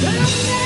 Let's go.